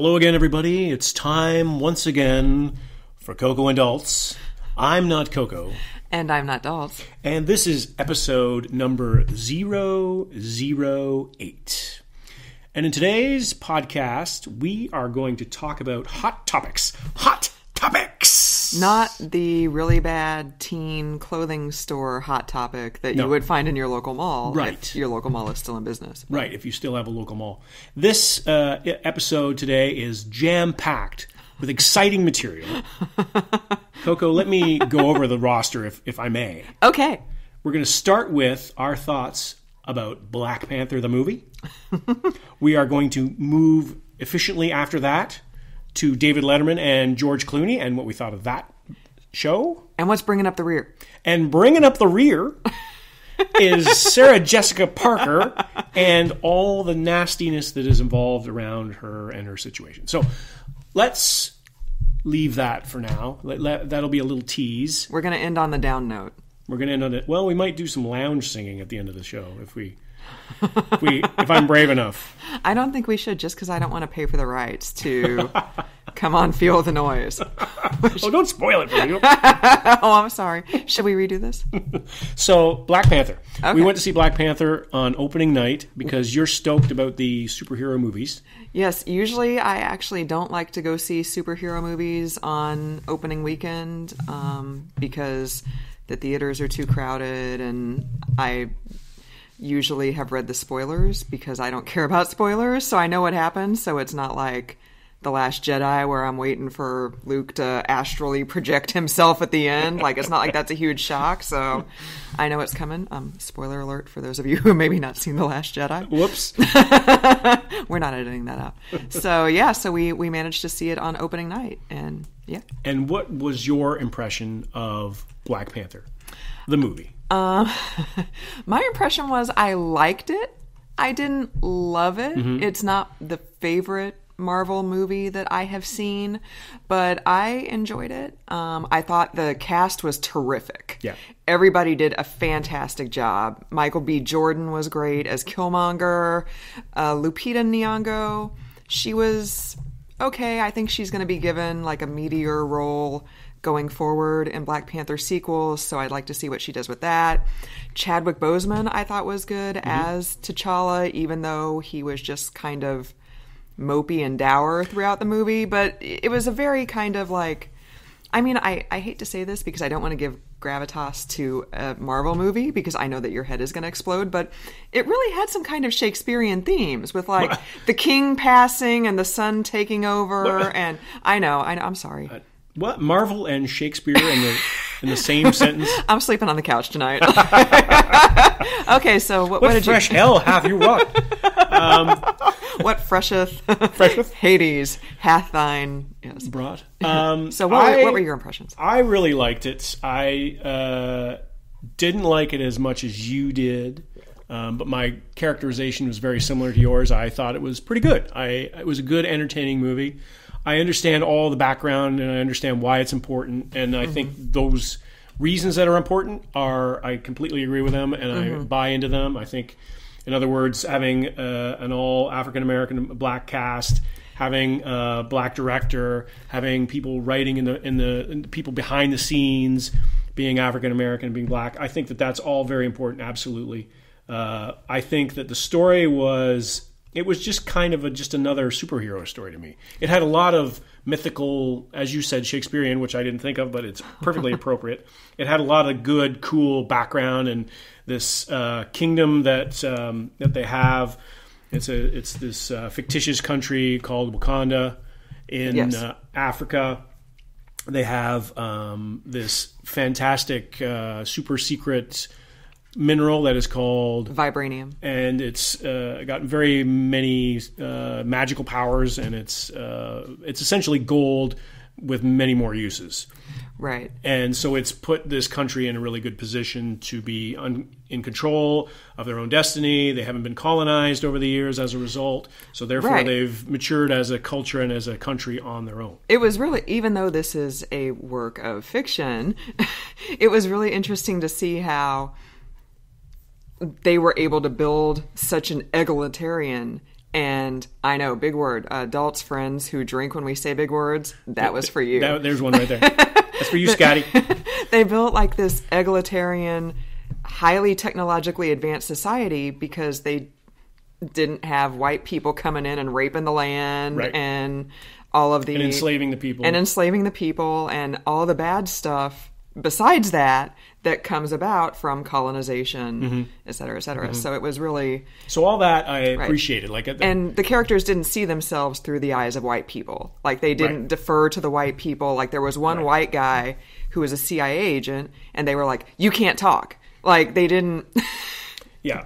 Hello again, everybody. It's time once again for Coco and Daltz. I'm not Coco. And I'm not Daltz. And this is episode number 008. And in today's podcast, we are going to talk about hot topics. Hot topics! Not the really bad teen clothing store hot topic that you would find in your local mall. Right. If your local mall is still in business. Right, if you still have a local mall. This episode today is jam-packed with exciting material. Coco, let me go over the roster if I may. Okay. We're going to start with our thoughts about Black Panther the movie. We are going to move efficiently after that to David Letterman and George Clooney and what we thought of that show. And what's bringing up the rear. And bringing up the rear is Sarah Jessica Parker and all the nastiness that is involved around her and her situation. So let's leave that for now. That'll be a little tease. We're going to end on the down note. We're going to end on it. Well, we might do some lounge singing at the end of the show if I'm brave enough. I don't think we should, just because I don't want to pay for the rights to come on Feel the Noise. Oh, don't spoil it for me. Oh, I'm sorry. Should we redo this? So, Black Panther. Okay. We went to see Black Panther on opening night because you're stoked about the superhero movies. Yes, usually I actually don't like to go see superhero movies on opening weekend because the theaters are too crowded, and I usually have read the spoilers because I don't care about spoilers, so I know what happens. So it's not like The Last Jedi where I'm waiting for Luke to astrally project himself at the end. Like, it's not like that's a huge shock, so I know it's coming. Spoiler alert for those of you who maybe not seen The Last Jedi. Whoops. We're not editing that out. So yeah, so we managed to see it on opening night, and yeah. And what was your impression of Black Panther, the movie? My impression was I liked it. I didn't love it. Mm-hmm. It's not the favorite Marvel movie that I have seen, but I enjoyed it. I thought the cast was terrific. Yeah. Everybody did a fantastic job. Michael B. Jordan was great as Killmonger. Lupita Nyong'o, she was okay. I think she's going to be given like a meteor role going forward in Black Panther sequels, so I'd like to see what she does with that. Chadwick Boseman I thought was good as T'Challa, even though he was just kind of mopey and dour throughout the movie. But it was a very kind of like, I mean, I hate to say this because I don't want to give gravitas to a Marvel movie because I know that your head is going to explode, but it really had some kind of Shakespearean themes with like the king passing and the son taking over. And I know, I'm sorry. What? Marvel and Shakespeare in the same sentence? I'm sleeping on the couch tonight. Okay, so what did fresh you... hell have you wrought? What fresheth Hades hath thine brought? So what were your impressions? I really liked it. I didn't like it as much as you did, but my characterization was very similar to yours. I thought it was pretty good. It was a good, entertaining movie. I understand all the background and I understand why it's important. And I think those reasons that are important are, I completely agree with them and I buy into them. I think, in other words, having an all African-American black cast, having a black director, having people writing in the people behind the scenes, being African-American, being black. I think that that's all very important. Absolutely. I think that the story was... It was just kind of just another superhero story to me. It had a lot of mythical, as you said, Shakespearean, which I didn't think of, but it's perfectly appropriate. It had a lot of good, cool background and this kingdom that they have. It's this fictitious country called Wakanda in Africa. They have this fantastic, super secret mineral that is called Vibranium, and it's got very many magical powers, and it's essentially gold with many more uses, right? And so it's put this country in a really good position to be in control of their own destiny. They haven't been colonized over the years as a result, so therefore they've matured as a culture and as a country on their own. It was really, even though this is a work of fiction, it was really interesting to see how they were able to build such an egalitarian And I know, big word. Adults, friends who drink when we say big words, that was for you. There's one right there. That's for you, Scotty. They built like this egalitarian, highly technologically advanced society because they didn't have white people coming in and raping the land and all of the... And enslaving the people. And enslaving the people and all the bad stuff besides that that comes about from colonization, et cetera, et cetera. So it was really... So all that I appreciated. Like, and the characters didn't see themselves through the eyes of white people. Like they didn't defer to the white people. Like there was one white guy who was a CIA agent and they were like, you can't talk. Like they didn't...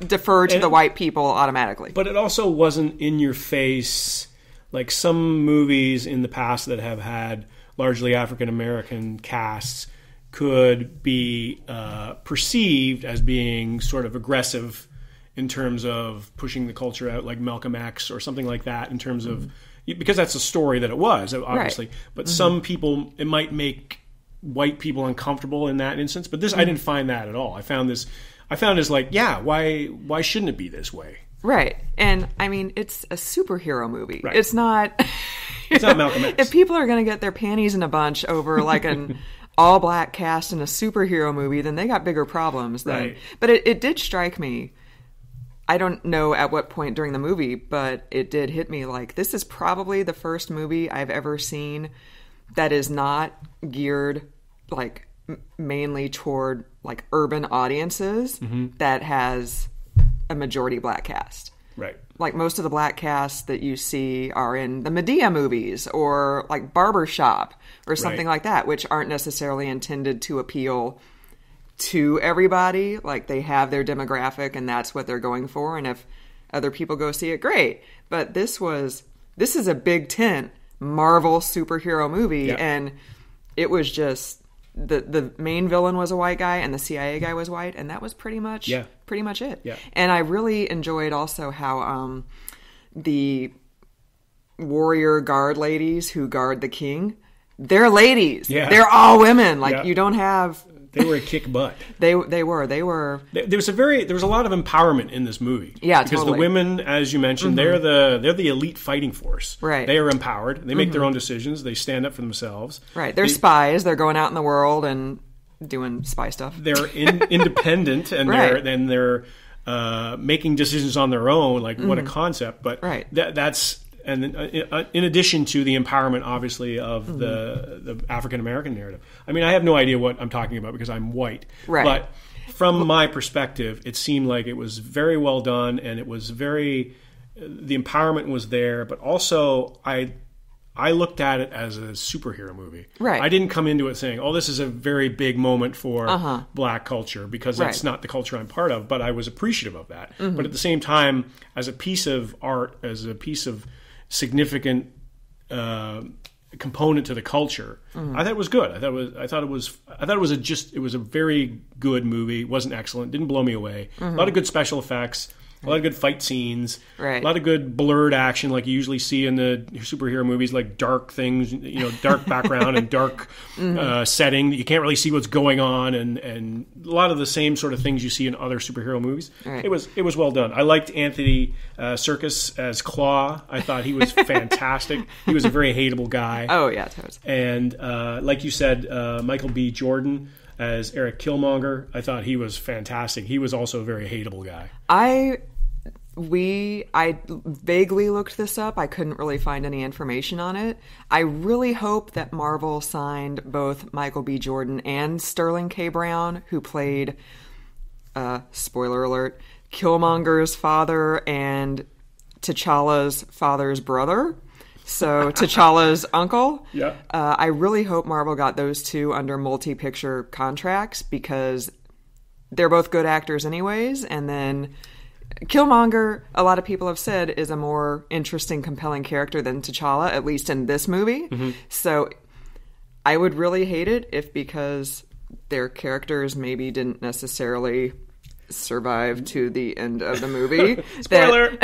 defer to the white people automatically. But it also wasn't in your face like some movies in the past that have had largely African-American casts could be perceived as being sort of aggressive in terms of pushing the culture out, like Malcolm X or something like that, in terms of... Because that's the story that it was, obviously. Right. But some people, it might make white people uncomfortable in that instance. But this, I didn't find that at all. I found it's like, why shouldn't it be this way? Right. And, I mean, it's a superhero movie. Right. It's not... It's not Malcolm X. If people are going to get their panties in a bunch over, like, an all-black cast in a superhero movie, then they got bigger problems. Right. But it did strike me. I don't know at what point during the movie, but it did hit me like, this is probably the first movie I've ever seen that is not geared, like... mainly toward like urban audiences that has a majority black cast. Right. Like most of the black casts that you see are in the Medea movies or like Barbershop or something like that, which aren't necessarily intended to appeal to everybody. Like they have their demographic and that's what they're going for. And if other people go see it, great. But this is a big tent Marvel superhero movie. Yeah. And it was just, the main villain was a white guy and the CIA guy was white, and that was pretty much it. Yeah. And I really enjoyed also how the warrior guard ladies who guard the king, they're ladies. Yeah. They're all women. Like you don't have. They were a kick butt. They were. There was a lot of empowerment in this movie. Yeah, because the women, as you mentioned, they're the elite fighting force. Right. They are empowered. They make their own decisions. They stand up for themselves. Right. They're spies. They're going out in the world and doing spy stuff. They're independent and they're making decisions on their own. Like what a concept. But that's. And in addition to the empowerment, obviously, of the African-American narrative. I mean, I have no idea what I'm talking about because I'm white. Right. But from my perspective, it seemed like it was very well done and it was very... The empowerment was there, but also I looked at it as a superhero movie. Right. I didn't come into it saying, oh, this is a very big moment for black culture because that's not the culture I'm part of, but I was appreciative of that. But at the same time, as a piece of art, as a piece of... significant component to the culture. I thought it was good. I thought it was a very good movie. It wasn't excellent. Didn't blow me away. A lot of good special effects. A lot of good fight scenes. Right. A lot of good blurred action, like you usually see in the superhero movies, like dark things. You know, dark background and dark setting. You can't really see what's going on, and a lot of the same sort of things you see in other superhero movies. Right. It was well done. I liked Anthony Serkis as Claw. I thought he was fantastic. He was a very hateable guy. Oh yeah, totally. And like you said, Michael B. Jordan as Eric Killmonger. I thought he was fantastic. He was also a very hateable guy. I vaguely looked this up. I couldn't really find any information on it. I really hope that Marvel signed both Michael B. Jordan and Sterling K. Brown, who played, spoiler alert, Killmonger's father and T'Challa's father's brother. So T'Challa's uncle. Yeah. I really hope Marvel got those two under multi-picture contracts because they're both good actors anyways. And then Killmonger, a lot of people have said, is a more interesting, compelling character than T'Challa, at least in this movie. So I would really hate it if because their characters maybe didn't necessarily survive to the end of the movie. Spoiler!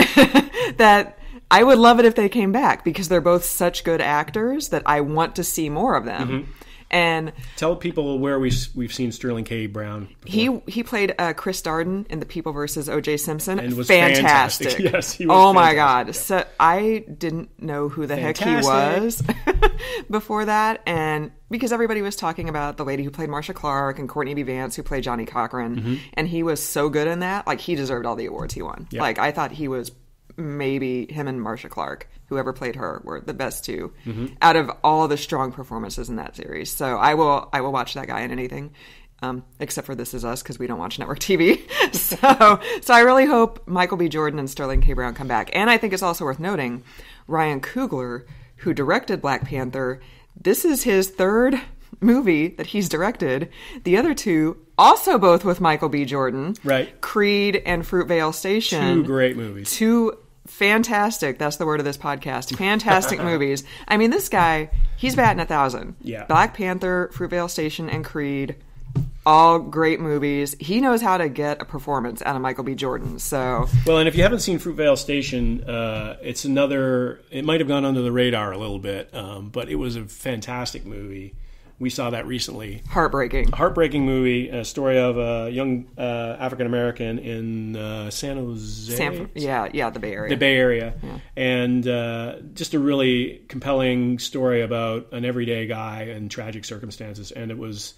That I would love it if they came back because they're both such good actors that I want to see more of them. And tell people where we've seen Sterling K. Brown before. He played Chris Darden in The People versus O.J. Simpson. And was fantastic. Yes, he was. Oh my God. Yeah. So I didn't know who the heck he was before that. And because everybody was talking about the lady who played Marsha Clark and Courtney B. Vance who played Johnny Cochran. Mm-hmm. And he was so good in that. Like, he deserved all the awards he won. Yeah. Like, I thought he was, maybe him and Marsha Clark, whoever played her, were the best two out of all the strong performances in that series. So I will watch that guy in anything, except for This Is Us, because we don't watch network TV. So I really hope Michael B. Jordan and Sterling K. Brown come back. And I think it's also worth noting, Ryan Coogler, who directed Black Panther, this is his third movie that he's directed. The other two, also both with Michael B. Jordan. Right. Creed and Fruitvale Station. Two great movies. Two fantastic, that's the word of this podcast, fantastic movies. I mean, this guy, he's batting 1,000. Yeah. Black Panther, Fruitvale Station, and Creed, all great movies. He knows how to get a performance out of Michael B. Jordan. So, well, and if you haven't seen Fruitvale Station, it's another, it might have gone under the radar a little bit, but it was a fantastic movie. We saw that recently. Heartbreaking movie. A story of a young African American in San Jose. The Bay Area. Yeah. And just a really compelling story about an everyday guy and tragic circumstances. And it was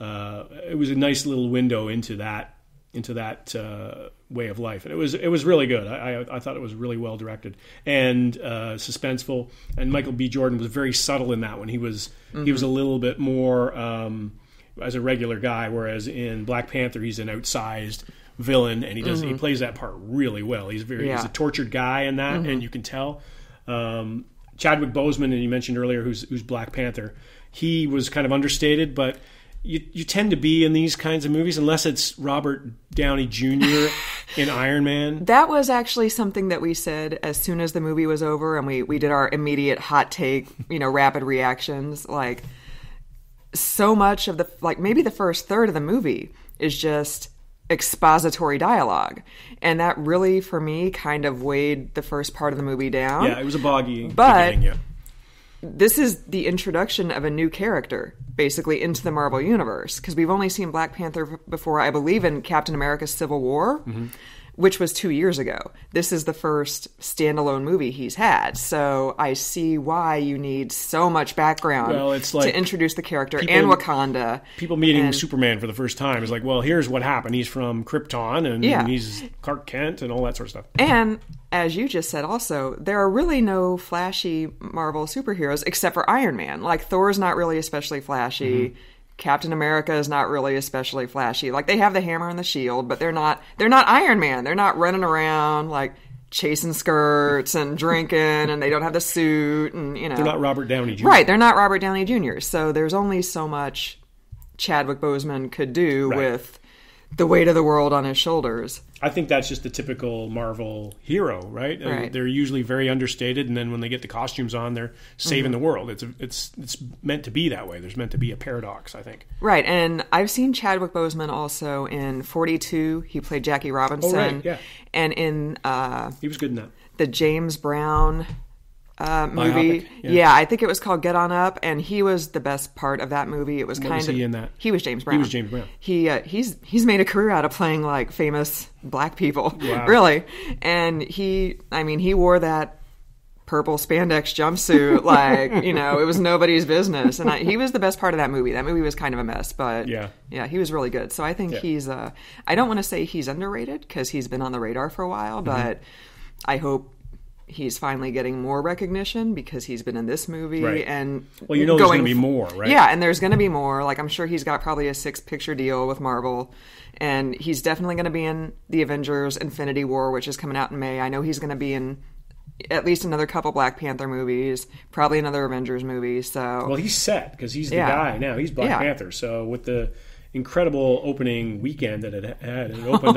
a nice little window into that way of life. And it was really good. I thought it was really well directed and suspenseful. And Michael B. Jordan was very subtle in that one. He was a little bit more as a regular guy, whereas in Black Panther he's an outsized villain, and he plays that part really well. He's a tortured guy in that, and you can tell. Chadwick Boseman, and you mentioned earlier, who's Black Panther, he was kind of understated, but You tend to be in these kinds of movies, unless it's Robert Downey Jr. in Iron Man. That was actually something that we said as soon as the movie was over, and we did our immediate hot take, rapid reactions. Like, so much of maybe the first third of the movie is just expository dialogue. And that really, for me, kind of weighed the first part of the movie down. Yeah, it was a boggy beginning, yeah. This is the introduction of a new character, basically, into the Marvel Universe. Because we've only seen Black Panther before, I believe, in Captain America's Civil War, which was 2 years ago. This is the first standalone movie he's had. So I see why you need so much background to introduce the character and Wakanda. People meeting Superman for the first time is like, well, here's what happened. He's from Krypton, and he's Clark Kent and all that sort of stuff. And as you just said also, there are really no flashy Marvel superheroes except for Iron Man. Like, Thor's not really especially flashy. Mm-hmm. Captain America is not really especially flashy. Like, they have the hammer and the shield, but they're not Iron Man. They're not running around, like, chasing skirts and drinking, and they don't have the suit, and, They're not Robert Downey Jr. Right, they're not Robert Downey Jr. So there's only so much Chadwick Boseman could do with the weight of the world on his shoulders. I think that's just the typical Marvel hero, right? Right. They're usually very understated, and then when they get the costumes on, they're saving the world. It's meant to be that way. There's meant to be a paradox, I think. Right, and I've seen Chadwick Boseman also in 42. He played Jackie Robinson. Oh, right, yeah. And in... he was good in that. The James Brown... movie. Biopic, yeah, I think it was called Get On Up, and he was the best part of that movie. It was he in that? He was James Brown. He's made a career out of playing like famous black people, really. And he wore that purple spandex jumpsuit like it was nobody's business. And he was the best part of that movie. That movie was kind of a mess, but yeah, he was really good. So I think he's. I don't want to say he's underrated because he's been on the radar for a while, but I hope he's finally getting more recognition because he's been in this movie and there's going to be more, right? Yeah, and there's going to be more. Like, I'm sure he's got probably a 6-picture deal with Marvel, and he's definitely going to be in the Avengers Infinity War, which is coming out in May. I know he's going to be in at least another couple Black Panther movies, probably another Avengers movie. So, well, he's set because he's the guy now. He's Black Panther. So with the incredible opening weekend that it had, it opened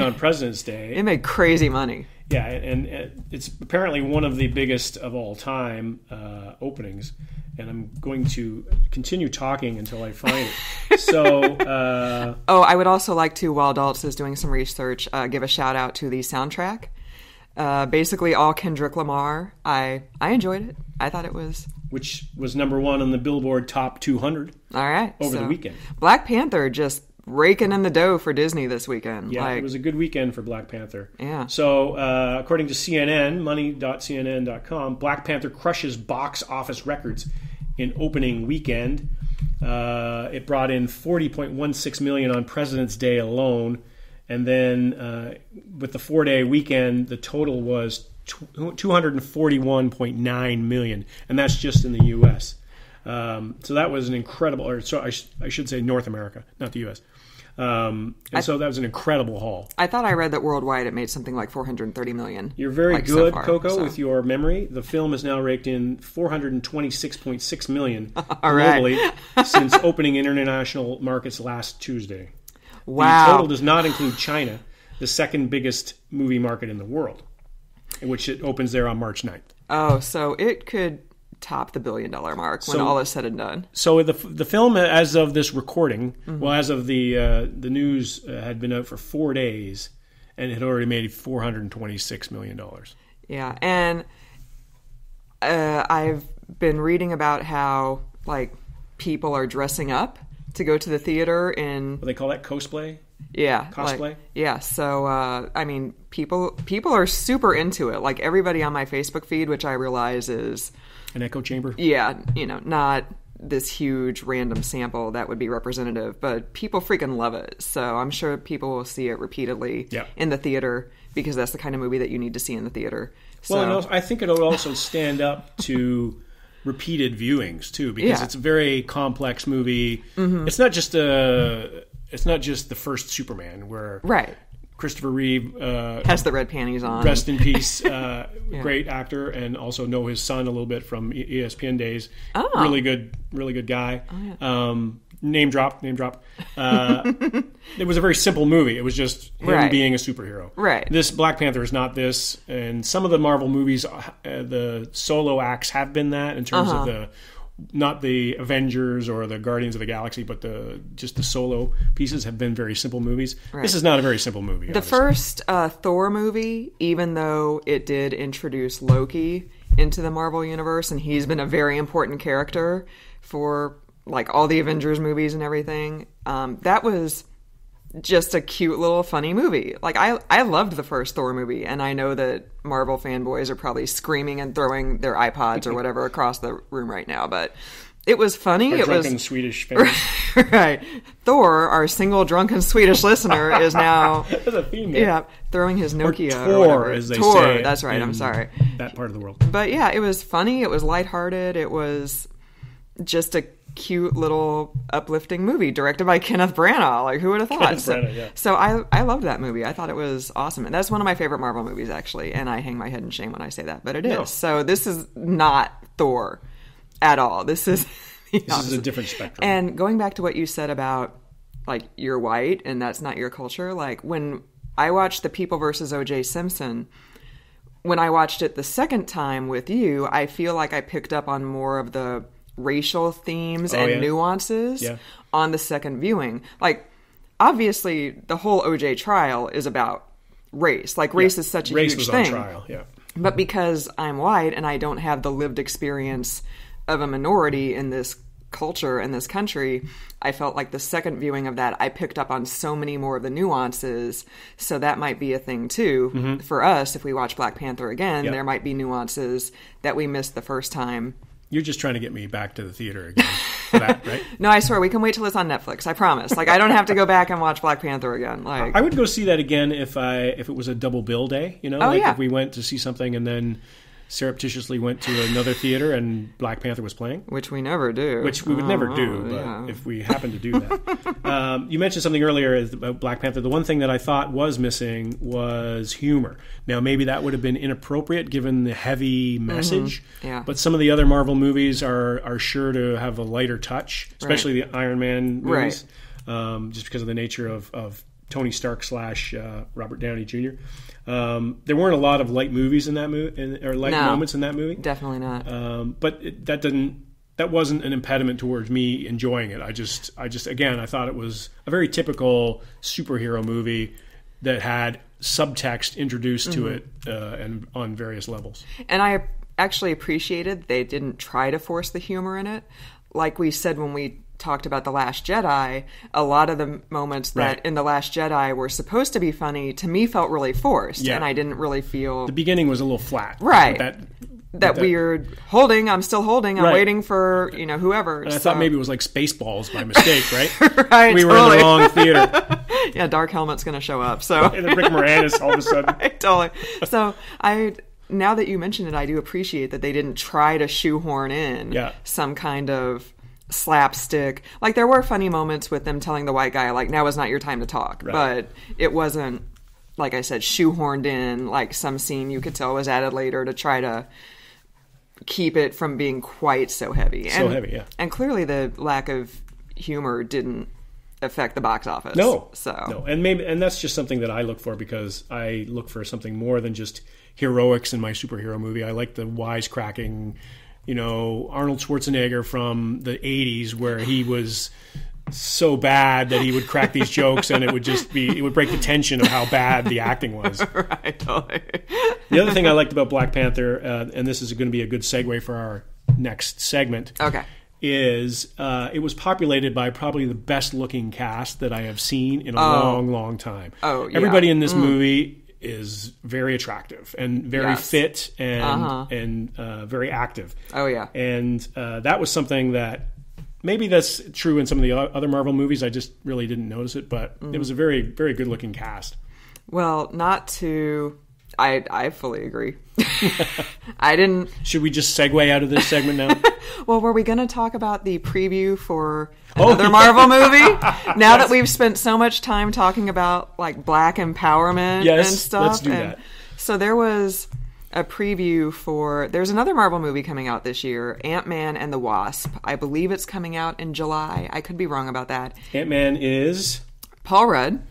on President's Day. It made crazy money. Yeah, and it's apparently one of the biggest of all time openings, and I'm going to continue talking until I find it. So, I would also like to, while Daltz is doing some research, give a shout out to the soundtrack. Basically all Kendrick Lamar. I enjoyed it. I thought it was... Which was number one on the Billboard Top 200 all right, over the weekend. Black Panther just raking in the dough for Disney this weekend. Yeah, it was a good weekend for Black Panther. Yeah. So according to CNN, money.cnn.com, Black Panther crushes box office records in opening weekend. It brought in $40.16 million on President's Day alone. And then with the four-day weekend, the total was $241.9 million. And that's just in the U.S. So that was an incredible, or so I should say North America, not the U.S. So that was an incredible haul. I thought I read that worldwide it made something like $430 million. You're very good, so far, Coco, with your memory. The film has now raked in $426.6 million globally since opening international markets last Tuesday. Wow. The total does not include China, the second biggest movie market in the world, which it opens there on March 9th. Oh, so it could top the billion-dollar mark when all is said and done. So the film, as of this recording, well, as of the news, had been out for 4 days and had already made $426 million. Yeah, and I've been reading about how, like, people are dressing up to go to the theater in... Well, they call that cosplay? Yeah. Cosplay? Like, yeah. So, I mean, people are super into it. Like, everybody on my Facebook feed, which I realize is... An echo chamber? Yeah. You know, not this huge random sample that would be representative, but people freaking love it. So I'm sure people will see it repeatedly in the theater because that's the kind of movie that you need to see in the theater. So. Well, and also, I think it would also stand up to... repeated viewings too, because it's a very complex movie. It's not just the first Superman where Christopher Reeve has the red panties on. Rest in peace, great actor, and also know his son a little bit from ESPN days. Oh. Really good guy. Oh, yeah. Name drop. It was a very simple movie. It was just him being a superhero. Right. This Black Panther is not this, and some of the Marvel movies, the solo acts have been that in terms of the not the Avengers or the Guardians of the Galaxy, but just the solo pieces have been very simple movies. Right. This is not a very simple movie. The first Thor movie, even though it did introduce Loki into the Marvel universe, and he's been a very important character for. Like all the Avengers movies and everything. That was just a cute little funny movie. Like I loved the first Thor movie, and I know that Marvel fanboys are probably screaming and throwing their iPods or whatever across the room right now, but it was funny. Our drunken Swedish fans. Right. Thor, our single drunken Swedish listener, is now throwing his Nokia. Or Tor, as they say. That's right, I'm sorry. That part of the world. But yeah, it was funny, it was lighthearted, it was just a cute little uplifting movie directed by Kenneth Branagh. Like, who would have thought? So I loved that movie. I thought it was awesome. And that's one of my favorite Marvel movies, actually. And I hang my head in shame when I say that, but it is. So this is not Thor at all. This is a different spectrum. And going back to what you said about, like, you're white and that's not your culture. Like, when I watched The People versus O.J. Simpson, when I watched it the second time with you, I feel like I picked up on more of the racial themes and nuances on the second viewing. Like, obviously, the whole OJ trial is about race. Like, race is such a huge thing. Race was on trial, But because I'm white and I don't have the lived experience of a minority in this culture, in this country, I felt like the second viewing of that, I picked up on so many more of the nuances. So that might be a thing, too. For us, if we watch Black Panther again, there might be nuances that we missed the first time. You're just trying to get me back to the theater again for that, right? No, I swear. We can wait till it's on Netflix. I promise. Like, I don't have to go back and watch Black Panther again. Like, I would go see that again if it was a double bill day, you know? Oh, like if we went to see something and then surreptitiously went to another theater and Black Panther was playing. Which we never do. Which we would never do, but if we happen to do that. You mentioned something earlier about Black Panther. The one thing that I thought was missing was humor. Now, maybe that would have been inappropriate given the heavy message, but some of the other Marvel movies are sure to have a lighter touch, especially the Iron Man movies, just because of the nature of Tony Stark / Robert Downey Jr. There weren't a lot of light movies in that movie, or light moments in that movie. Definitely not. But that wasn't an impediment towards me enjoying it. I just again, I thought it was a very typical superhero movie that had subtext introduced to it and on various levels. And I actually appreciated they didn't try to force the humor in it. Like we said when we talked about The Last Jedi, a lot of the moments that in The Last Jedi were supposed to be funny, to me felt really forced, and I didn't really feel... The beginning was a little flat. Right. That weird holding, I'm still holding, I'm waiting for, you know, whoever. And I thought maybe it was like Spaceballs by mistake, right? Right. We were totally in the wrong theater. Yeah, Dark Helmet's going to show up. So. And then Rick Moranis all of a sudden. Right, totally. So now that you mentioned it, I do appreciate that they didn't try to shoehorn in some kind of slapstick. Like, there were funny moments with them telling the white guy, like, now is not your time to talk. Right. But it wasn't, like I said, shoehorned in, like some scene you could tell was added later to try to keep it from being quite so heavy. And clearly the lack of humor didn't affect the box office. No. And that's just something that I look for, because I look for something more than just heroics in my superhero movie. I like the wisecracking, you know, Arnold Schwarzenegger from the 80s, where he was so bad that he would crack these jokes and it would break the tension of how bad the acting was. Right. Totally. The other thing I liked about Black Panther, and this is going to be a good segue for our next segment, is it was populated by probably the best looking cast that I have seen in a long, long time. Oh, yeah. Everybody in this movie is very attractive and very fit and very active. Oh, yeah. And that was something that, maybe that's true in some of the other Marvel movies, I just really didn't notice it, but it was a very, very good looking cast. Well, I fully agree. I didn't... Should we just segue out of this segment now? Well, were we going to talk about the preview for another Marvel movie? Now that we've spent so much time talking about, like, black empowerment and stuff. Let's do that. So there was a preview for... There's another Marvel movie coming out this year, Ant-Man and the Wasp. I believe it's coming out in July. I could be wrong about that. Ant-Man is... Paul Rudd.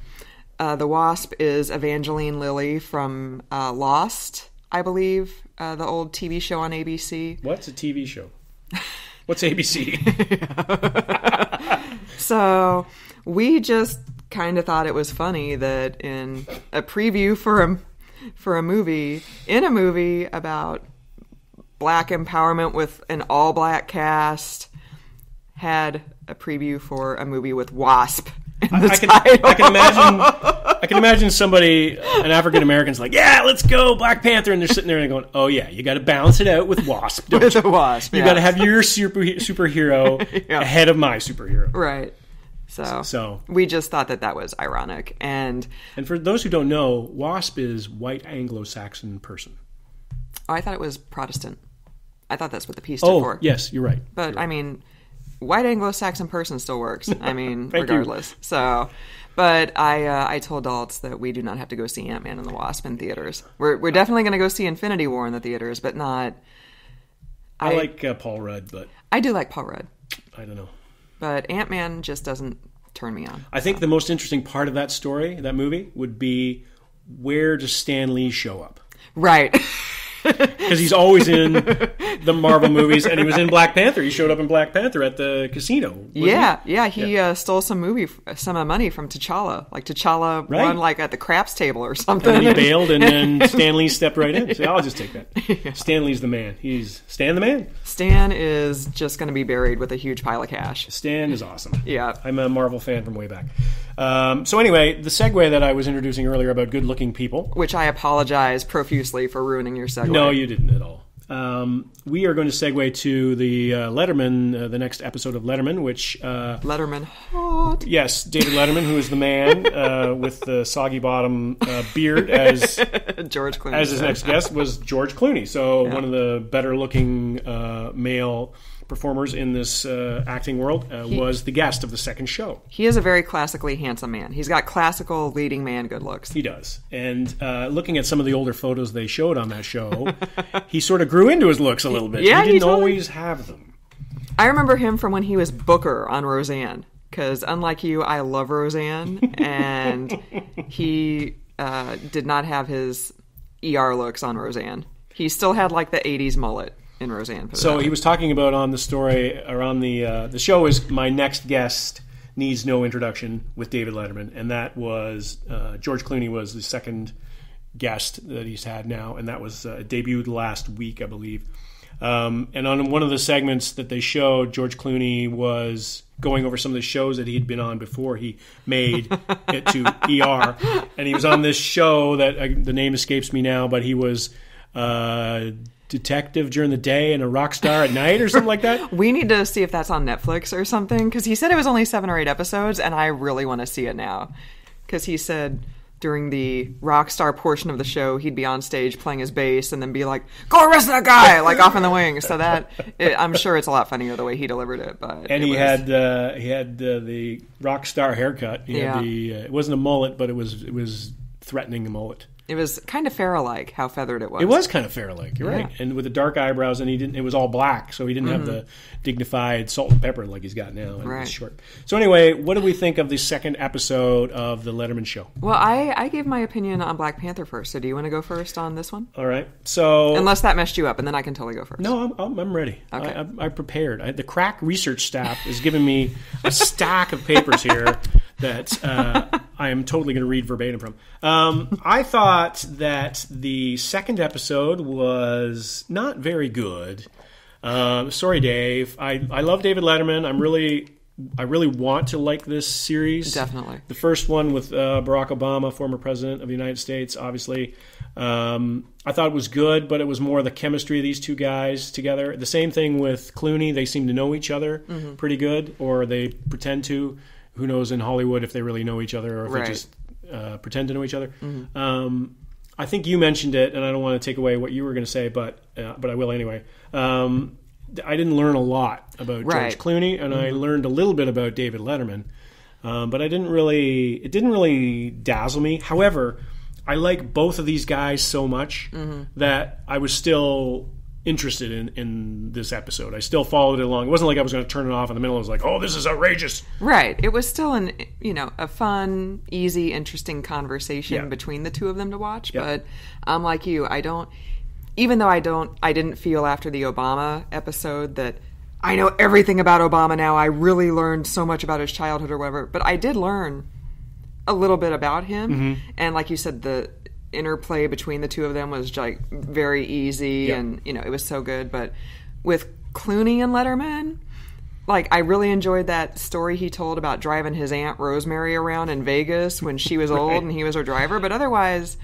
The Wasp is Evangeline Lilly from Lost, I believe, the old TV show on ABC. What's a TV show? What's ABC? So we just kind of thought it was funny that in a preview for a movie, in a movie about black empowerment with an all-black cast, had a preview for a movie with Wasp. I can imagine somebody, an African American's like, yeah, let's go, Black Panther, and they're sitting there and going, oh yeah, you got to balance it out with Wasp, don't you? With a Wasp, you got to have your superhero ahead of my superhero, right? So we just thought that was ironic, and for those who don't know, Wasp is white Anglo-Saxon person. Oh, I thought it was Protestant. I thought that's what the piece stood for. Oh, yes, you're right. But I mean, white Anglo-Saxon person still works. I mean, regardless. You. So, but I told adults that we do not have to go see Ant-Man and the Wasp in theaters. We're definitely going to go see Infinity War in the theaters, but not. I like Paul Rudd, but I do like Paul Rudd. I don't know, but Ant-Man just doesn't turn me on. I think the most interesting part of that story, that movie, would be where does Stan Lee show up? Right. Because he's always in the Marvel movies, and he was in Black Panther. He showed up in Black Panther at the casino. He stole some money from T'Challa. Like T'Challa won like at the craps table or something. And he bailed, and then Stan Lee stepped right in. So I'll just take that. Yeah. Stan Lee's the man. He's Stan the man. Stan is just going to be buried with a huge pile of cash. Stan is awesome. Yeah, I'm a Marvel fan from way back. So anyway, the segue that I was introducing earlier about good-looking people, which I apologize profusely for ruining your segue. No, you didn't at all. We are going to segue to the Letterman, the next episode of Letterman, which... Letterman hot. Yes, David Letterman, who is the man with the soggy bottom beard as... George Clooney. As his next guest was George Clooney. So one of the better-looking male performers in this acting world was the guest of the second show. He is a very classically handsome man. He's got classical leading man good looks. He does. And looking at some of the older photos they showed on that show, he sort of grew into his looks a little bit. Yeah, he didn't always have them. I remember him from when he was Booker on Roseanne, because unlike you, I love Roseanne, and he did not have his ER looks on Roseanne. He still had like the 80s mullet in Roseanne. So he was talking about on the story, or on the show, is my next guest needs no introduction with David Letterman, and that was George Clooney was the second guest that he's had now, and that was debuted last week, I believe. And on one of the segments that they showed, George Clooney was going over some of the shows that he'd been on before he made it to ER, and he was on this show that the name escapes me now, but he was detective during the day and a rock star at night or something like that. We need to see if that's on Netflix or something, because he said it was only 7 or 8 episodes, and I really want to see it now, because he said during the rock star portion of the show, he'd be on stage playing his bass and then be like, "Go arrest that guy!" like off in the wing. So that I'm sure it's a lot funnier the way he delivered it. But and he had the rock star haircut. It wasn't a mullet, but it was threatening a mullet. It was kind of Farrah-like how feathered it was. It was kind of Farrah-like. You're right, and with the dark eyebrows, and it was all black, so he didn't have the dignified salt and pepper like he's got now. And it's short. So anyway, what do we think of the second episode of the Letterman Show? Well, I gave my opinion on Black Panther first. So do you want to go first on this one? All right. So unless that messed you up, and then I can totally go first. No, I'm ready. Okay. I prepared. The crack research staff is giving me a stack of papers here that I am totally going to read verbatim from. I thought that the second episode was not very good. Sorry, Dave. I love David Letterman. I really want to like this series. Definitely. The first one with Barack Obama, former president of the United States, obviously. I thought it was good, but it was more the chemistry of these two guys together. The same thing with Clooney. They seem to know each other pretty good, or they pretend to. Who knows in Hollywood if they really know each other or if they just pretend to know each other. Mm-hmm. I think you mentioned it, and I don't want to take away what you were going to say, but I will anyway. I didn't learn a lot about George Clooney, and I learned a little bit about David Letterman, but it didn't really dazzle me. However, I like both of these guys so much that I was still interested in this episode. I still followed it along. It wasn't like I was going to turn it off in the middle. I was like, "Oh, this is outrageous!" Right. It was still a fun, easy, interesting conversation between the two of them to watch. Yeah. But I'm like you. I didn't feel after the Obama episode that I know everything about Obama now. I really learned so much about his childhood or whatever. But I did learn a little bit about him. Mm-hmm. And like you said, the interplay between the two of them was like very easy and it was so good. But with Clooney and Letterman, like I really enjoyed that story he told about driving his Aunt Rosemary around in Vegas when she was old and he was her driver. But otherwise,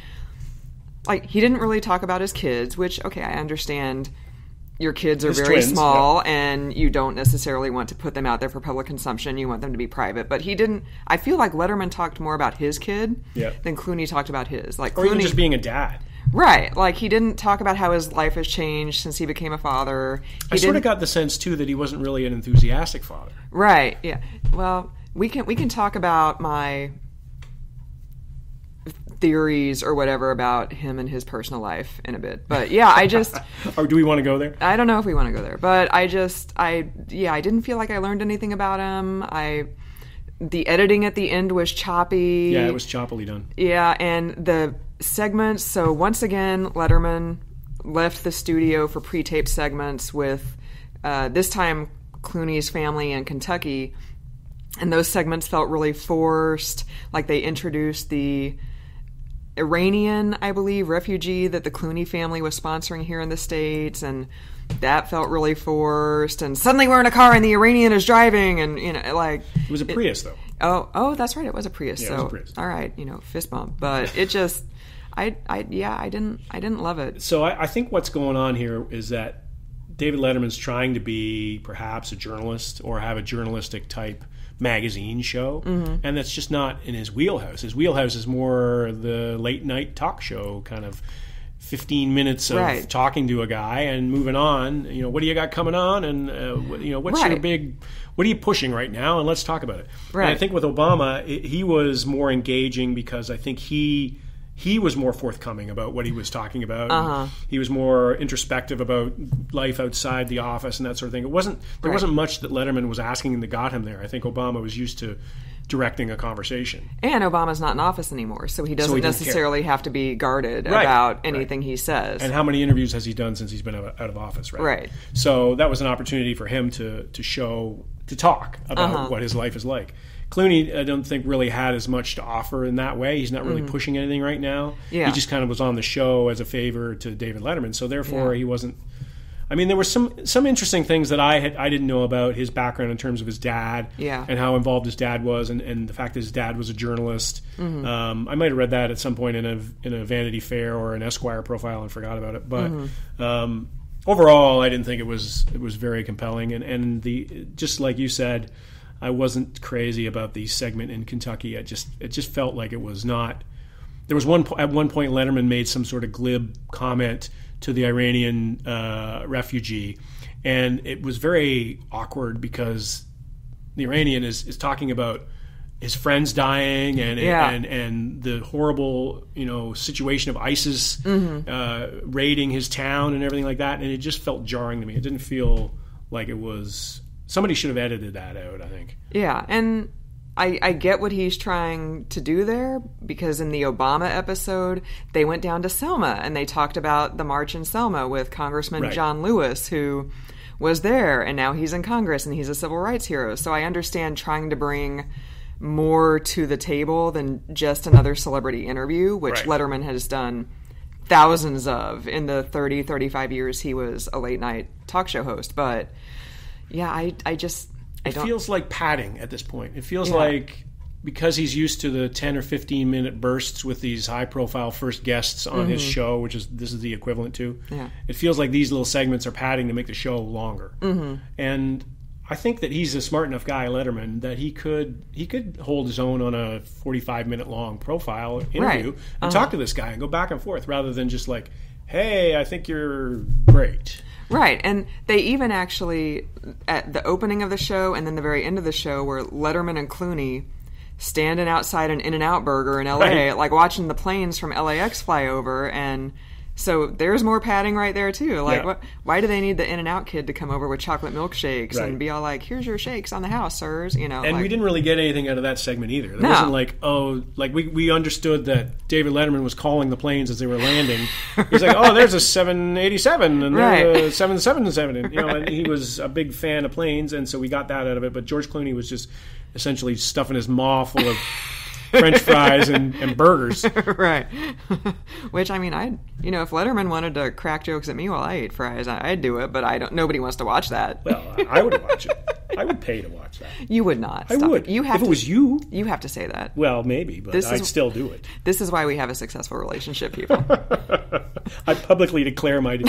like he didn't really talk about his kids, which I understand your kids are very small and you don't necessarily want to put them out there for public consumption. You want them to be private. But he didn't. I feel like Letterman talked more about his kid than Clooney talked about his. Like Clooney, even just being a dad. Right. Like he didn't talk about how his life has changed since he became a father. I sort of got the sense, too, that he wasn't really an enthusiastic father. Right. Yeah. Well, we can talk about my theories or whatever about him and his personal life in a bit, but or do we want to go there? I don't know if we want to go there, but I didn't feel like I learned anything about him. The editing at the end was choppy. Yeah, it was choppily done. Yeah, and the segments. So once again, Letterman left the studio for pre-taped segments with this time Clooney's family in Kentucky, and those segments felt really forced. Like they introduced the Iranian, I believe, refugee that the Clooney family was sponsoring here in the States, and that felt really forced. And suddenly we're in a car and the Iranian is driving, and it was a Prius, though. Oh, that's right, it was a Prius. Yeah, so it was a Prius. All right, fist bump, but it just, I didn't love it. So I think what's going on here is that David Letterman's trying to be perhaps a journalist or have a journalistic type magazine show, and that's just not in his wheelhouse. His wheelhouse is more the late night talk show kind of 15 minutes of talking to a guy and moving on. What do you got coming on, and what's your big, what are you pushing right now, and let's talk about it. And I think with Obama, he was more engaging because I think he was more forthcoming about what he was talking about. He was more introspective about life outside the office and that sort of thing. There wasn't much that Letterman was asking that got him there. I think Obama was used to directing a conversation. And Obama's not in office anymore, so he doesn't necessarily have to be guarded about anything he says. And how many interviews has he done since he's been out of office, right? Right. So that was an opportunity for him to talk about what his life is like. Clooney, I don't think, really had as much to offer in that way. He's not really pushing anything right now. Yeah. He just kind of was on the show as a favor to David Letterman. So therefore, he wasn't. I mean, there were some interesting things that I didn't know about his background in terms of his dad and how involved his dad was, and the fact that his dad was a journalist. I might have read that at some point in a Vanity Fair or an Esquire profile and forgot about it. But overall, I didn't think it was very compelling. And the just like you said, I wasn't crazy about the segment in Kentucky. It just felt like it was not. There was at one point Letterman made some sort of glib comment to the Iranian refugee, and it was very awkward because the Iranian is talking about his friends dying and the horrible situation of ISIS raiding his town and everything like that, and it just felt jarring to me. It didn't feel like it was. Somebody should have edited that out, I think. Yeah, and I get what he's trying to do there, because in the Obama episode, they went down to Selma and they talked about the march in Selma with Congressman John Lewis, who was there, and now he's in Congress and he's a civil rights hero. So I understand trying to bring more to the table than just another celebrity interview, which Letterman has done thousands of in the 30, 35 years he was a late night talk show host. But yeah, I just... It feels like padding at this point. It feels like, because he's used to the 10 or 15 minute bursts with these high profile first guests on his show, which is this is the equivalent to, it feels like these little segments are padding to make the show longer. And I think that he's a smart enough guy, Letterman, that he could hold his own on a 45 minute long profile interview and talk to this guy and go back and forth, rather than just like, hey, I think you're great. Right, and they even actually, at the opening of the show and then the very end of the show, where Letterman and Clooney standing outside an In-N-Out Burger in L.A., like watching the planes from LAX fly over, and so there's more padding right there, too. Like, why do they need the In-N-Out kid to come over with chocolate milkshakes and be all like, here's your shakes on the house, sirs, And like, we didn't really get anything out of that segment either. There wasn't like, oh, like we understood that David Letterman was calling the planes as they were landing. He's like, oh, there's a 787 and there's a 777. And, and he was a big fan of planes, and so we got that out of it. But George Clooney was just essentially stuffing his maw full of... French fries and burgers. Which, I mean, if Letterman wanted to crack jokes at me while I ate fries, I'd do it, but nobody wants to watch that. Well, I would watch it. I would pay to watch that. You would not. I would. If it was you. You have to say that. Well, maybe, but I'd still do it. This is why we have a successful relationship, people. I publicly declare my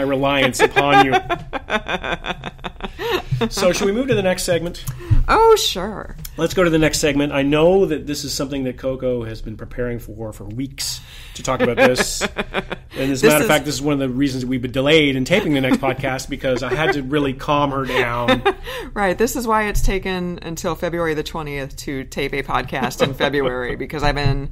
reliance upon you. So should we move to the next segment? Oh, sure. Let's go to the next segment. I know that this is something that Coco has been preparing for weeks, to talk about this. And as a matter of fact, this is one of the reasons we've been delayed in taping the next podcast, because I had to really calm her down. Right. This is why it's taken until February the 20th to tape a podcast in February, because I've been...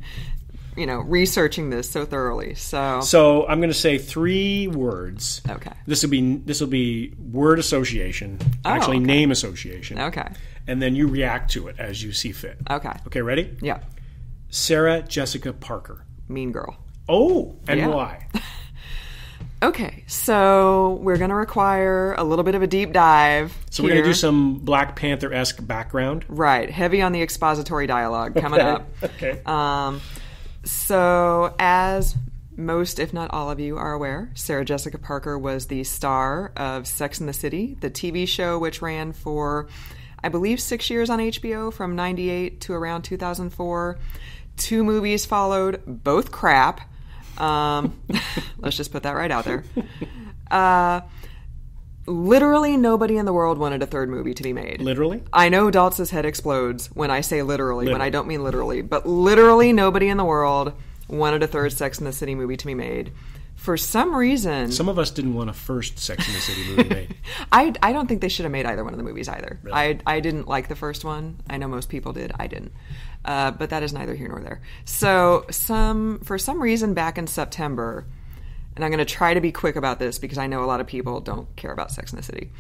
researching this so thoroughly. So I'm going to say three words. Okay. This will be word association. Name association. Okay. And then you react to it as you see fit. Okay. Okay, ready? Yeah. Sarah Jessica Parker. Mean Girl. Oh, and why? Okay, so we're going to require a little bit of a deep dive. So we're going to do some Black Panther-esque background. Right. Heavy on the expository dialogue coming up. Okay. So, as most, if not all of you, are aware, Sarah Jessica Parker was the star of Sex and the City, the TV show which ran for, I believe, 6 years on HBO from 98 to around 2004. 2 movies followed, both crap. Let's just put that right out there. Literally nobody in the world wanted a third movie to be made. Literally? I know Daltz's head explodes when I say literally, when I don't mean literally. But literally nobody in the world wanted a third Sex and the City movie to be made. For some reason... Some of us didn't want a first Sex and the City movie made. I don't think they should have made either one of the movies either. Really? I didn't like the first one. I know most people did. I didn't. But that is neither here nor there. So for some reason back in September... And I'm going to try to be quick about this because I know a lot of people don't care about Sex and the City.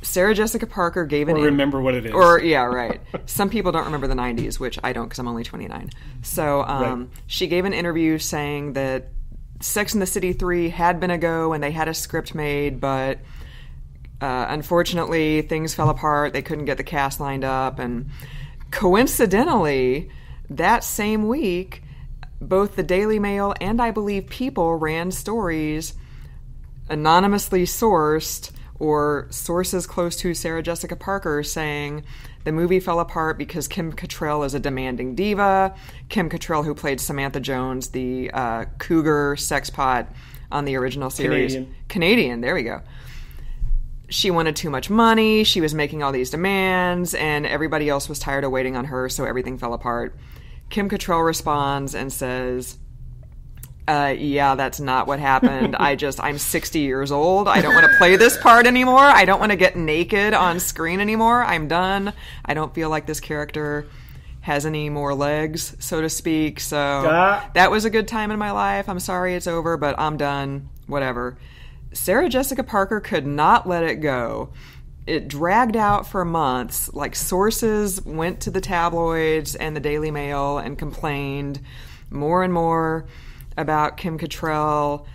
Sarah Jessica Parker gave an... Or remember what it is. Or, yeah, right. Some people don't remember the 90s, which I don't because I'm only 29. So she gave an interview saying that Sex and the City 3 had been a go and they had a script made, but unfortunately things fell apart. They couldn't get the cast lined up and... Coincidentally, that same week, both the Daily Mail and I believe People ran stories anonymously sourced or sources close to Sarah Jessica Parker saying the movie fell apart because Kim Cattrall is a demanding diva. Kim Cattrall, who played Samantha Jones, the cougar sexpot on the original series. Canadian, there we go. She wanted too much money, she was making all these demands, and everybody else was tired of waiting on her, so everything fell apart. Kim Cattrall responds and says, yeah, that's not what happened. I'm 60 years old. I don't want to play this part anymore. I don't want to get naked on screen anymore. I'm done. I don't feel like this character has any more legs, so to speak. So that was a good time in my life. I'm sorry it's over, but I'm done. Whatever. Sarah Jessica Parker could not let it go. It dragged out for months. Like, sources went to the tabloids and the Daily Mail and complained more and more about Kim Cattrall.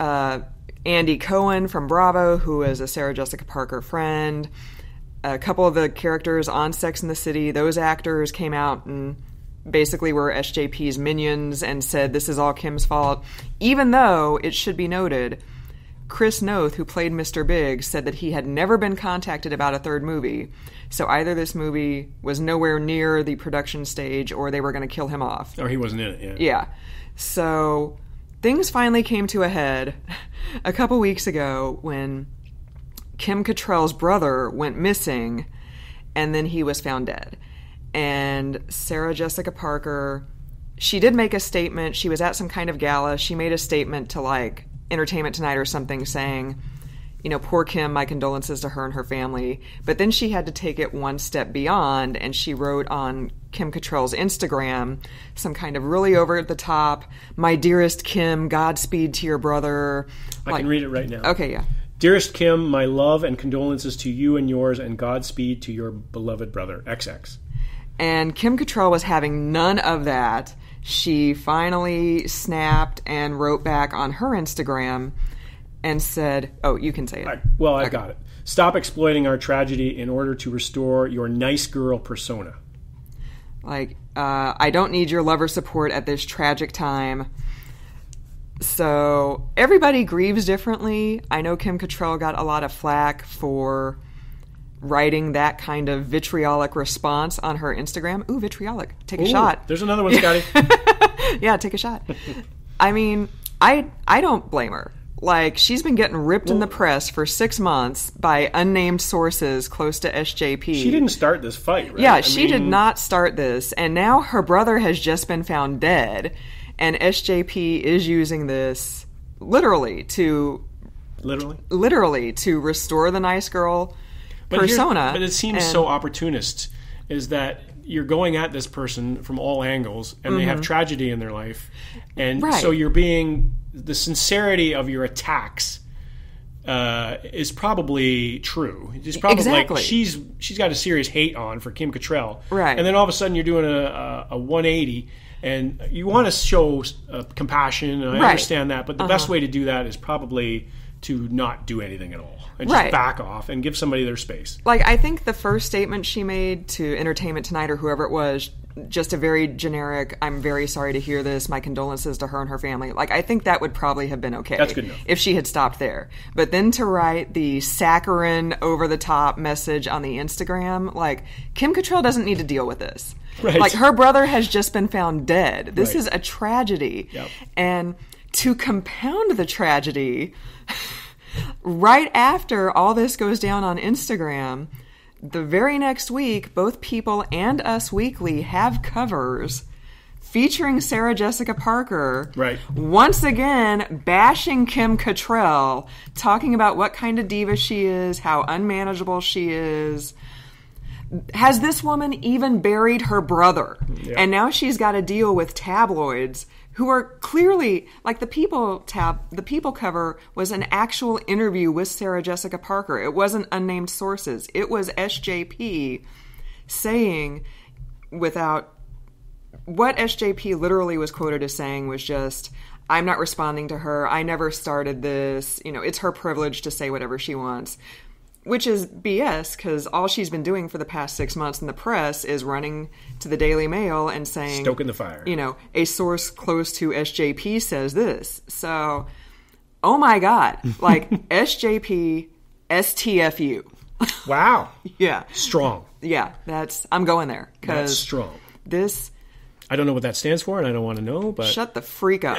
Andy Cohen from Bravo, who is a Sarah Jessica Parker friend, a couple of the characters on Sex and the City, those actors came out and basically were SJP's minions and said this is all Kim's fault, even though it should be noted Chris Noth, who played Mr. Big, said that he had never been contacted about a third movie. So either this movie was nowhere near the production stage or they were going to kill him off. Or he wasn't in it, yeah. So things finally came to a head a couple weeks ago when Kim Cattrall's brother went missing and then he was found dead. And Sarah Jessica Parker, she did make a statement. She was at some kind of gala. She made a statement to, like, Entertainment Tonight or something saying, you know, poor Kim, my condolences to her and her family. But then she had to take it one step beyond, and she wrote on Kim Cattrall's Instagram some kind of really over-the-top, my dearest Kim, Godspeed to your brother. I can read it right now. Okay, yeah. Dearest Kim, my love and condolences to you and yours, and Godspeed to your beloved brother, XX. And Kim Cattrall was having none of that. She finally snapped and wrote back on her Instagram and said, oh, you can say it. I got it. Stop exploiting our tragedy in order to restore your nice girl persona. I don't need your lover support at this tragic time. So everybody grieves differently. I know Kim Cattrall got a lot of flack for writing that kind of vitriolic response on her Instagram. Ooh, vitriolic. Take a shot. There's another one, Scotty. Yeah, take a shot. I mean, I don't blame her. Like, she's been getting ripped in the press for 6 months by unnamed sources close to SJP. She didn't start this fight, right? Yeah, she did not start this. And now her brother has just been found dead. And SJP is using this literally to restore the nice girl persona. But it seems so opportunist, is that you're going at this person from all angles, and they have tragedy in their life, and so you're being the sincerity of your attacks is probably true. It's probably like she's got a serious hate on for Kim Cattrall, right? And then all of a sudden you're doing a 180. And you want to show compassion, and I understand that, but the best way to do that is probably to not do anything at all and just back off and give somebody their space. Like, I think the first statement she made to Entertainment Tonight or whoever it was, just a very generic, I'm very sorry to hear this, my condolences to her and her family. Like, I think that would probably have been okay. That's good enough. If she had stopped there. But then to write the saccharine, over-the-top message on the Instagram, like, Kim Cattrall doesn't need to deal with this. Right. Like, her brother has just been found dead. This is a tragedy. Yep. And to compound the tragedy, right after all this goes down on Instagram, the very next week, both People and Us Weekly have covers featuring Sarah Jessica Parker, once again bashing Kim Cattrall, talking about what kind of diva she is, how unmanageable she is. Has this woman even buried her brother? Yeah. And now she's got to deal with tabloids who are clearly, like, the People cover was an actual interview with Sarah Jessica Parker. It wasn't unnamed sources. It was SJP saying, what SJP literally was quoted as saying was just, I'm not responding to her. I never started this. You know, it's her privilege to say whatever she wants. Which is BS, because all she's been doing for the past 6 months in the press is running to the Daily Mail and saying... Stoking the fire. You know, a source close to SJP says this. So, oh my God. Like, SJP, STFU. Wow. Yeah. Strong. Yeah, that's... I'm going there. That's strong. This... I don't know what that stands for, and I don't want to know, but... Shut the freak up.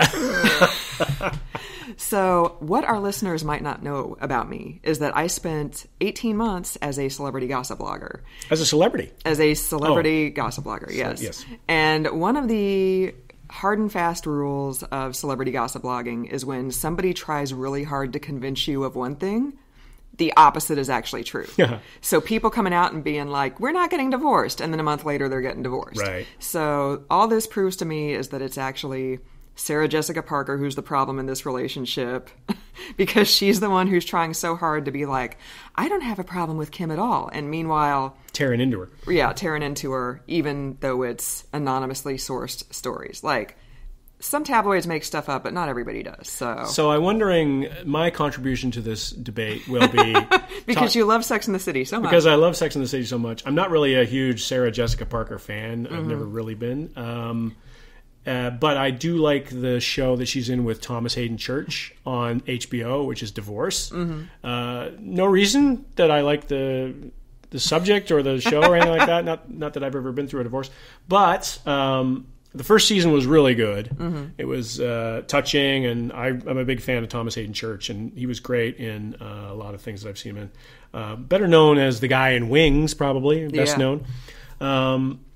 So, what our listeners might not know about me is that I spent 18 months as a celebrity gossip blogger. As a celebrity? As a celebrity gossip blogger, yes. Yes. And one of the hard and fast rules of celebrity gossip blogging is when somebody tries really hard to convince you of one thing, the opposite is actually true. Yeah. So people coming out and being like, we're not getting divorced, and then a month later they're getting divorced. Right. So all this proves to me is that it's actually... Sarah Jessica Parker, who's the problem in this relationship, because she's the one who's trying so hard to be like, I don't have a problem with Kim at all. And meanwhile... Tearing into her. Yeah, tearing into her, even though it's anonymously sourced stories. Like, some tabloids make stuff up, but not everybody does. So I'm wondering, my contribution to this debate will be... because you love Sex and the City so much. Because I love Sex and the City so much. I'm not really a huge Sarah Jessica Parker fan. Mm-hmm. I've never really been. But I do like the show that she's in with Thomas Hayden Church on HBO, which is Divorce. Mm-hmm. No reason that I like the subject or the show or anything like that. Not that I've ever been through a divorce. But the first season was really good. Mm-hmm. It was touching, and I'm a big fan of Thomas Hayden Church, and he was great in a lot of things that I've seen him in. Better known as the guy in Wings, probably. Best known.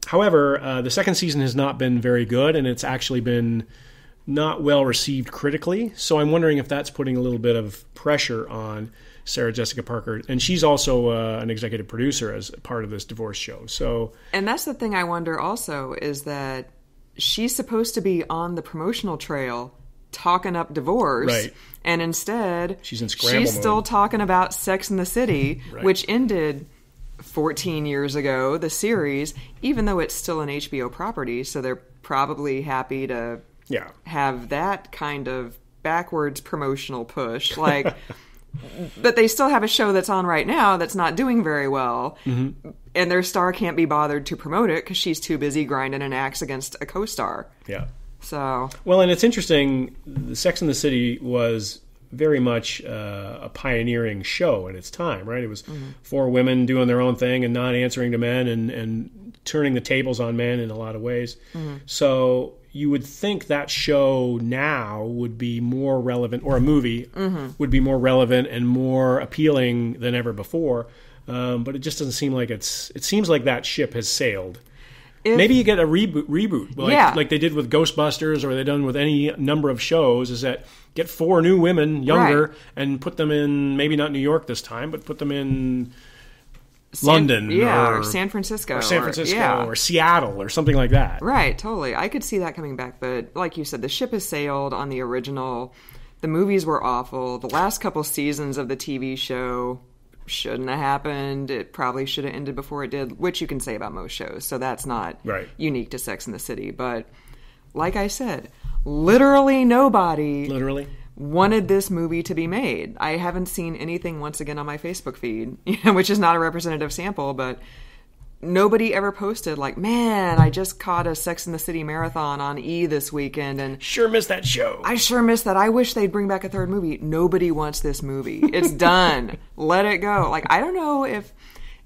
However, the second season has not been very good, and it's actually been not well received critically. So I'm wondering if that's putting a little bit of pressure on Sarah Jessica Parker. And she's also an executive producer as part of this Divorce show. So, and that's the thing I wonder also, is that she's supposed to be on the promotional trail talking up Divorce. Right. And instead, she's still talking about Sex and the City, right. Which ended... 14 years ago, the series, even though it's still an HBO property, so they're probably happy to have that kind of backwards promotional push. Like, but they still have a show that's on right now that's not doing very well, mm-hmm. and their star can't be bothered to promote it because she's too busy grinding an axe against a co-star. Yeah. So. Well, and it's interesting, Sex and the City was... very much a pioneering show in its time, right? It was mm-hmm. four women doing their own thing and not answering to men and turning the tables on men in a lot of ways. Mm-hmm. So you would think that show now would be more relevant, or a movie mm-hmm. would be more relevant and more appealing than ever before. But it just doesn't seem like it seems like that ship has sailed. Maybe you get a reboot like they did with Ghostbusters, or they've done with any number of shows, is that get four new women, younger, right. and put them in, maybe not New York this time, but put them in London. Yeah, or San Francisco or Seattle or something like that. Right, totally. I could see that coming back. But like you said, the ship has sailed on the original. The movies were awful. The last couple seasons of the TV show... shouldn't have happened. It probably should have ended before it did, which you can say about most shows. So that's not unique to Sex and the City. But like I said, literally nobody wanted this movie to be made. I haven't seen anything once again on my Facebook feed, which is not a representative sample, but nobody ever posted like, man, I just caught a Sex and the City marathon on E! This weekend and sure missed that show. I sure missed that. I wish they'd bring back a third movie. Nobody wants this movie. It's done. Let it go. Like, I don't know if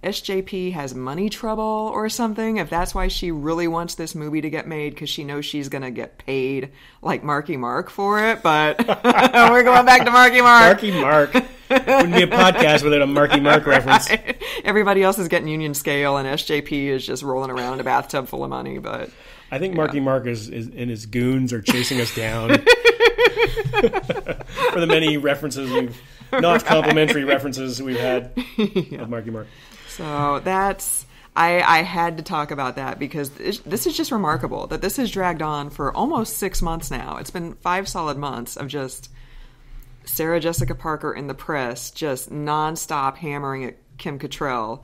SJP has money trouble or something, if that's why she really wants this movie to get made, because she knows she's going to get paid like Marky Mark for it, but we're going back to Marky Mark. Marky Mark. Wouldn't be a podcast without a Marky Mark reference. Right. Everybody else is getting Union Scale, and SJP is just rolling around in a bathtub full of money. But I think Marky Mark is and his goons are chasing us down for the many references we've complimentary references we've had of Marky Mark. So that's I had to talk about that, because this is just remarkable that this has dragged on for almost 6 months now. It's been 5 solid months of just. Sarah Jessica Parker in the press just nonstop hammering at Kim Cattrall.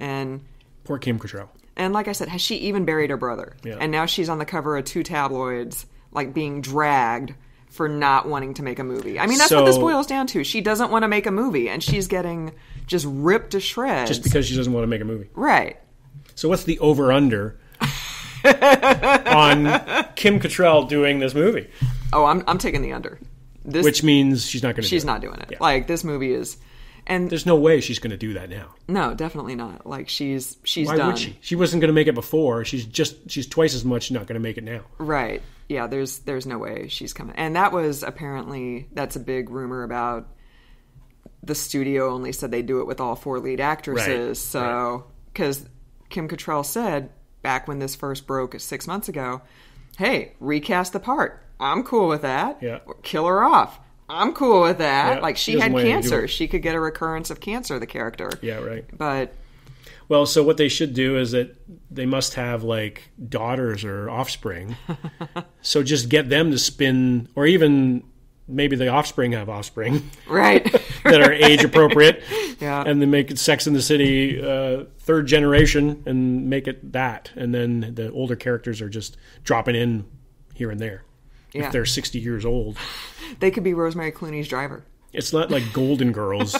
And poor Kim Cattrall. And like I said, has she even buried her brother? Yeah. And now she's on the cover of 2 tabloids, like being dragged for not wanting to make a movie. I mean, that's what this boils down to. She doesn't want to make a movie, and she's getting just ripped to shreds. Just because she doesn't want to make a movie. Right. So what's the over-under on Kim Cattrall doing this movie? Oh, I'm taking the under. This, which means she's not going to do it. She's not doing it. Yeah. Like, this movie is... And there's no way she's going to do that now. No, definitely not. Like, she's done. Why would she? She wasn't going to make it before. She's twice as much not going to make it now. Right. Yeah, there's no way she's coming. And that was apparently... That's a big rumor about... The studio only said they do it with all four lead actresses. Right. So... Because Kim Cattrall said, back when this first broke 6 months ago, hey, recast the part. I'm cool with that. Yeah. Kill her off. I'm cool with that. Yeah, like, she had cancer. She could get a recurrence of cancer, the character. Yeah, right. But... Well, so what they should do is that they must have, like, daughters or offspring. So just get them to spin... Or even maybe the offspring have offspring. Right. That are age-appropriate. Yeah. And then make it Sex and the City third generation and make it that. And then the older characters are just dropping in here and there. Yeah. If they're 60 years old. They could be Rosemary Clooney's driver. It's not like Golden Girls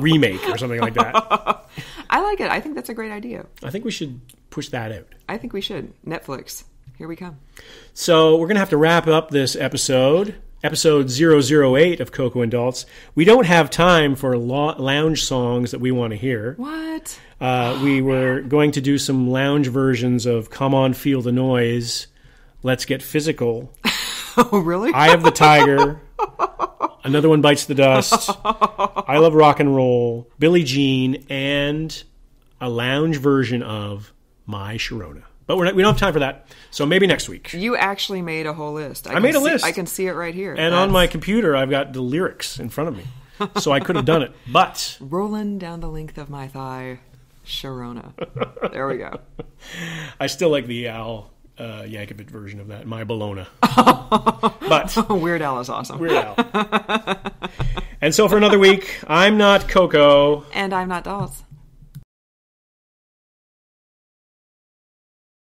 remake or something like that. I like it. I think that's a great idea. I think we should push that out. I think we should. Netflix. Here we come. So we're going to have to wrap up this episode. Episode 008 of Cocoa and Daltz. We don't have time for lounge songs that we want to hear. What? We were going to do some lounge versions of Come On Feel the Noise, Let's Get Physical. Oh, really? Eye of the Tiger. Another One Bites the Dust. I Love Rock and Roll. Billie Jean. And a lounge version of My Sharona. But we don't have time for that, so maybe next week. You actually made a whole list. I made a list. I can see it right here. And on my computer, I've got the lyrics in front of me, so I could have done it. But rolling down the length of my thigh, Sharona. There we go. I still like the Al Yankovic version of that, My Bologna. But Weird Al is awesome. Weird Al. And so for another week, I'm not Coco. And I'm not Dolls.